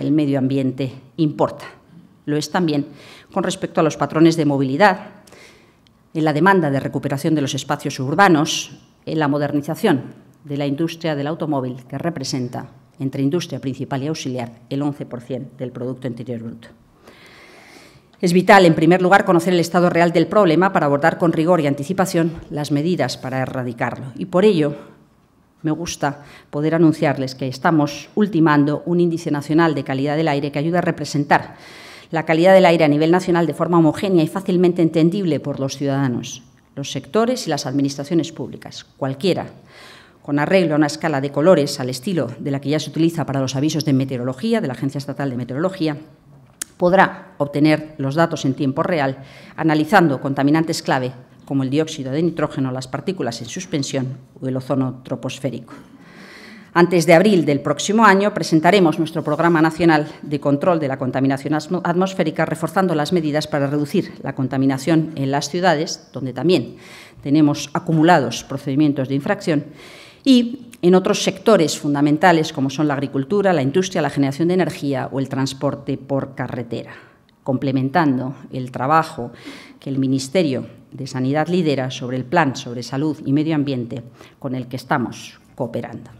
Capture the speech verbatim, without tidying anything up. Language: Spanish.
el medio ambiente importa. Lo es también con respecto a los patrones de movilidad, en la demanda de recuperación de los espacios urbanos, en la modernización de la industria del automóvil, que representa, entre industria principal y auxiliar, el once por ciento del Producto Interior Bruto. Es vital, en primer lugar, conocer el estado real del problema para abordar con rigor y anticipación las medidas para erradicarlo. Y por ello, me gusta poder anunciarles que estamos ultimando un índice nacional de calidad del aire que ayuda a representar la calidad del aire a nivel nacional de forma homogénea y fácilmente entendible por los ciudadanos, los sectores y las administraciones públicas, cualquiera, con arreglo a una escala de colores al estilo de la que ya se utiliza para los avisos de meteorología de la Agencia Estatal de Meteorología, podrá obtener los datos en tiempo real, analizando contaminantes clave como el dióxido de nitrógeno, las partículas en suspensión o el ozono troposférico. Antes de abril del próximo año presentaremos nuestro Programa Nacional de Control de la Contaminación Atmosférica, reforzando las medidas para reducir la contaminación en las ciudades, donde también tenemos acumulados procedimientos de infracción, y en otros sectores fundamentales como son la agricultura, la industria, la generación de energía o el transporte por carretera, complementando el trabajo que el Ministerio de Sanidad lidera sobre el Plan sobre Salud y Medio Ambiente, con el que estamos cooperando.